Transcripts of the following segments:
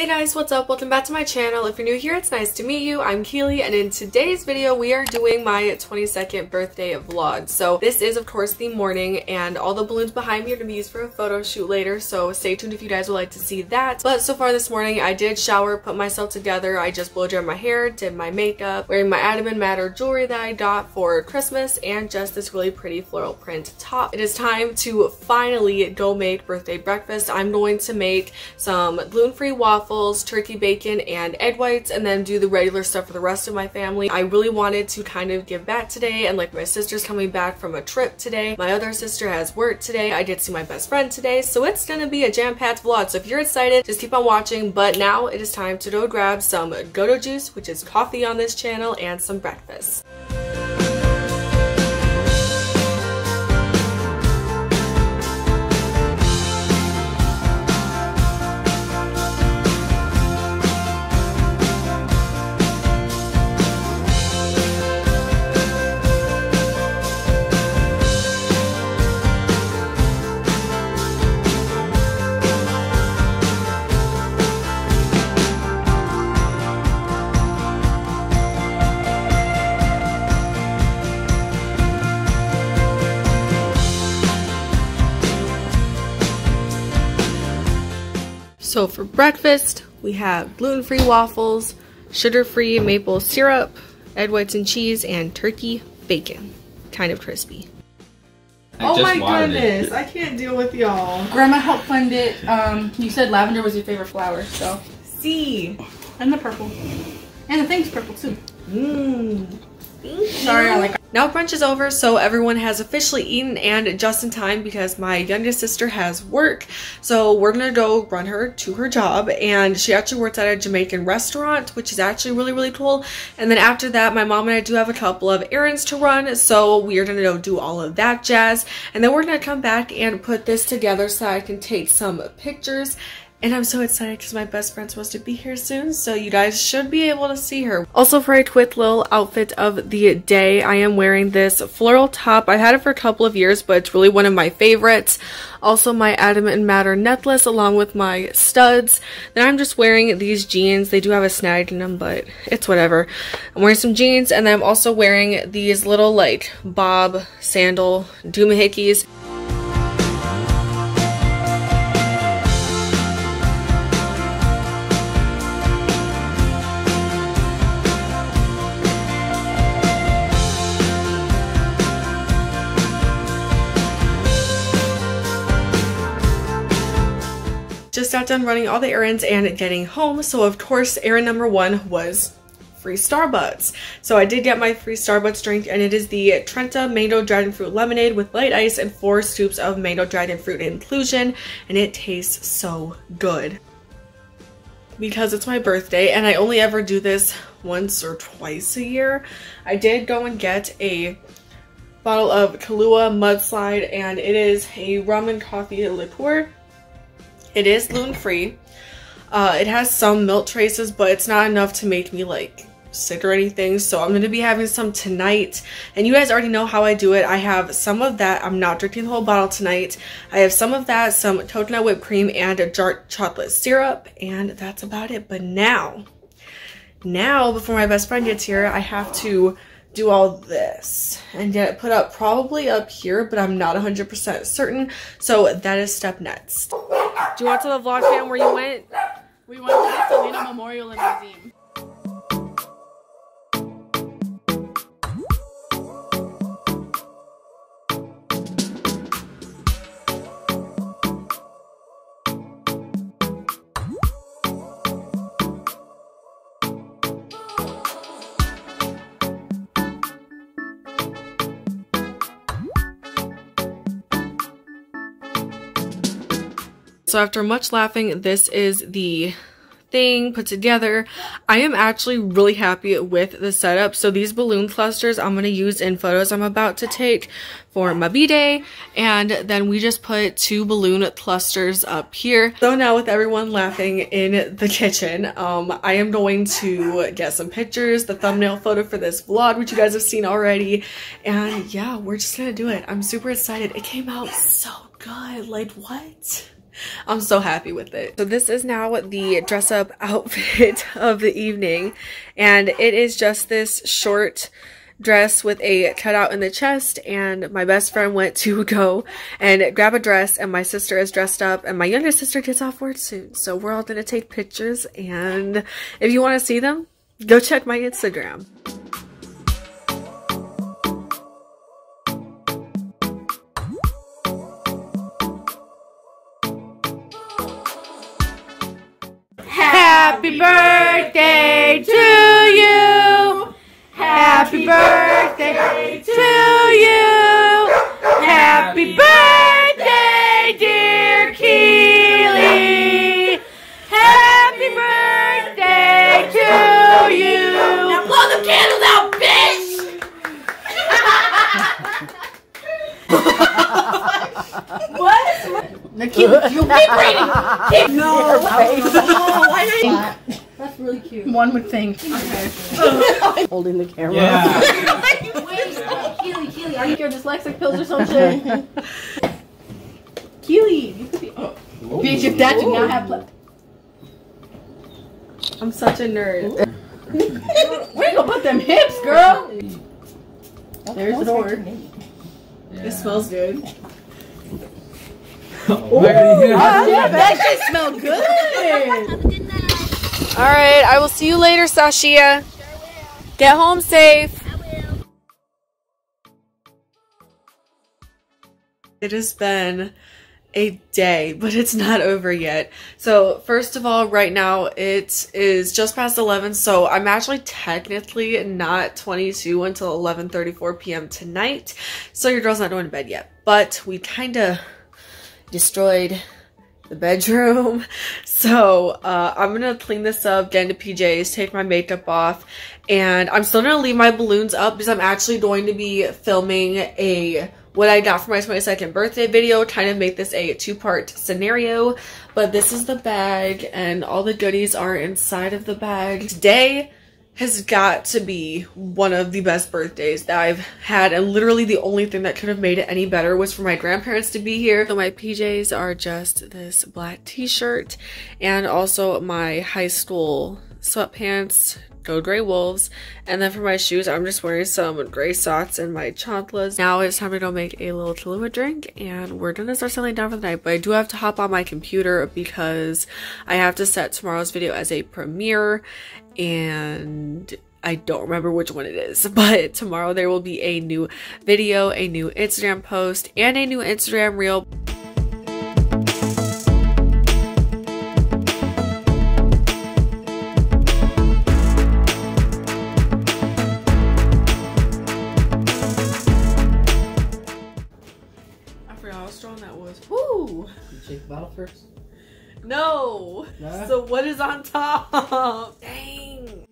Hey guys, what's up? Welcome back to my channel. If you're new here, it's nice to meet you. I'm Keely, and in today's video we are doing my 22nd birthday vlog. So this is of course the morning, and all the balloons behind me are going to be used for a photo shoot later, so stay tuned if you guys would like to see that. But so far this morning I did shower, put myself together, I just blow dried my hair, did my makeup, wearing my Adam and Matter jewelry that I got for Christmas, and just this really pretty floral print top. It is time to finally go make birthday breakfast. I'm going to make some gluten-free waffles, turkey bacon, and egg whites, and then do the regular stuff for the rest of my family. I really wanted to kind of give back today, and like my sister's coming back from a trip today, my other sister has work today, I did see my best friend today, so it's gonna be a jam-packed vlog. So if you're excited, just keep on watching. But now it is time to go grab some Goto juice, which is coffee on this channel, and some breakfast. So for breakfast, we have gluten-free waffles, sugar-free maple syrup, egg whites and cheese, and turkey bacon. Kind of crispy. Oh my goodness, I can't deal with y'all. Grandma helped fund it. You said lavender was your favorite flower, so. See, and the purple. And the thing's purple too. Mmm. Sorry, I like. Now brunch is over, so everyone has officially eaten, and just in time because my youngest sister has work. So we're gonna go run her to her job, and she actually works at a Jamaican restaurant, which is actually really, really cool. And then after that, my mom and I do have a couple of errands to run, so we're gonna go do all of that jazz. And then we're gonna come back and put this together so I can take some pictures. And I'm so excited because my best friend's supposed to be here soon, so you guys should be able to see her. Also, for a quick little outfit of the day, I am wearing this floral top. I've had it for a couple of years, but it's really one of my favorites. Also my Adam and Matter necklace along with my studs. Then I'm just wearing these jeans. They do have a snag in them, but it's whatever. I'm wearing some jeans, and then I'm also wearing these little like bob sandal doohickeys. Just got done running all the errands and getting home, so of course errand number one was free Starbucks. So I did get my free Starbucks drink, and it is the Trenta Mango Dragon Fruit Lemonade with light ice and 4 scoops of mango dragon fruit inclusion, and it tastes so good. Because it's my birthday and I only ever do this once or twice a year, I did go and get a bottle of Kahlua Mudslide, and it is a rum and coffee liqueur. It is gluten-free. It has some milk traces, but it's not enough to make me like sick or anything, so I'm going to be having some tonight. And you guys already know how I do it. I have some of that. I'm not drinking the whole bottle tonight. I have some of that, some coconut whipped cream, and a dark chocolate syrup, and that's about it. But now before my best friend gets here, I have to do all this and get it put up, probably up here, but I'm not 100% certain, so that is step next. Do you want to tell the vlog fam where you went? We went to the Selena Memorial and Museum. So after much laughing, this is the thing put together. I am actually really happy with the setup. So these balloon clusters I'm going to use in photos I'm about to take for my b-day, and then we just put 2 balloon clusters up here. So now with everyone laughing in the kitchen, I am going to get some pictures, the thumbnail photo for this vlog, which you guys have seen already, and yeah, we're just gonna do it. I'm super excited. It came out so good, like what? I'm so happy with it. So this is now the dress up outfit of the evening, and it is just this short dress with a cutout in the chest, and my best friend went to go and grab a dress, and my sister is dressed up, and my younger sister gets off work soon, so we're all gonna take pictures, and if you want to see them, go check my Instagram. Happy birthday to you! Happy birthday to you! Happy birthday, dear Keely! Happy birthday to you! Now blow the candles out, bitch! What? Now keep reading! Keep. No! Why not? That's really cute. One would think. Okay. Holding the camera. Yeah. Wait, Keely, are you your dyslexic pills or something? Keely, you could be. Oh. Ooh, bitch, if that did not have left. I'm such a nerd. Where you gonna put them hips, girl? There's the door. Yeah. It smells good. Ooh, yeah, that shit smelled good. All right, I will see you later, Sasha. Sure will. Get home safe. I will. It has been a day, but it's not over yet. So first of all, right now it is just past 11, so I'm actually technically not 22 until 11:34 p.m. tonight. So your girl's not going to bed yet, but we kind of destroyed the bedroom, so I'm gonna clean this up, get into PJs, take my makeup off, and I'm still gonna leave my balloons up because I'm actually going to be filming a what I got for my 22nd birthday video, kind of make this a two-part scenario. But this is the bag, and all the goodies are inside of the bag. Today has got to be one of the best birthdays that I've had, and literally the only thing that could have made it any better was for my grandparents to be here. So my PJs are just this black t-shirt and also my high school sweatpants, go Gray Wolves, and then for my shoes I'm just wearing some gray socks and my chanclas. Now it's time to go make a little Kahlua drink, and we're gonna start settling down for the night, but I do have to hop on my computer because I have to set tomorrow's video as a premiere, and I don't remember which one it is, but tomorrow there will be a new video, a new Instagram post, and a new Instagram reel. Shake the bottle first? No! Nah. So what is on top? Dang!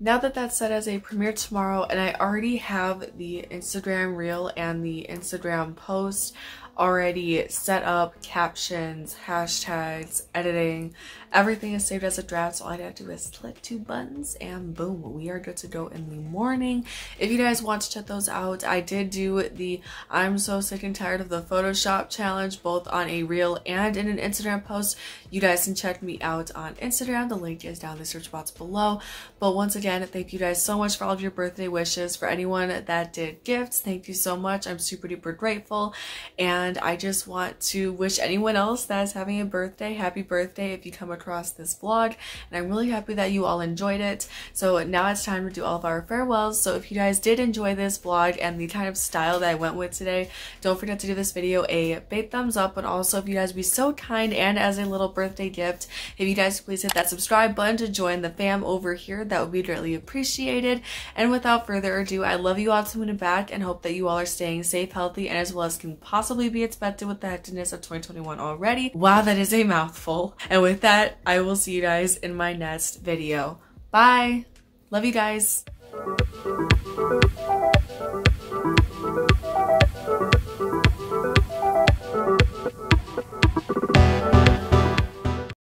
Now that that's set as a premiere tomorrow, and I already have the Instagram reel and the Instagram post already set up, captions, hashtags, editing, everything is saved as a draft, so all I gotta do is click two buttons and boom, we are good to go in the morning. If you guys want to check those out, I did do the I'm so sick and tired of the Photoshop challenge, both on a reel and in an Instagram post. You guys can check me out on Instagram, the link is down in the search box below. But once again, thank you guys so much for all of your birthday wishes. For anyone that did gifts, thank you so much. I'm super duper grateful, and I just want to wish anyone else that is having a birthday, happy birthday if you come across this vlog, and I'm really happy that you all enjoyed it. So now it's time to do all of our farewells. So if you guys did enjoy this vlog and the kind of style that I went with today, don't forget to give this video a big thumbs up, and also if you guys be so kind and as a little birthday gift, if you guys please hit that subscribe button to join the fam over here, that would be greatly appreciated. And without further ado, I love you all to and back, and hope that you all are staying safe, healthy, and as well as can possibly be expected with the hecticness of 2021 already. Wow, that is a mouthful. And with that, I will see you guys in my next video. Bye. Love you guys.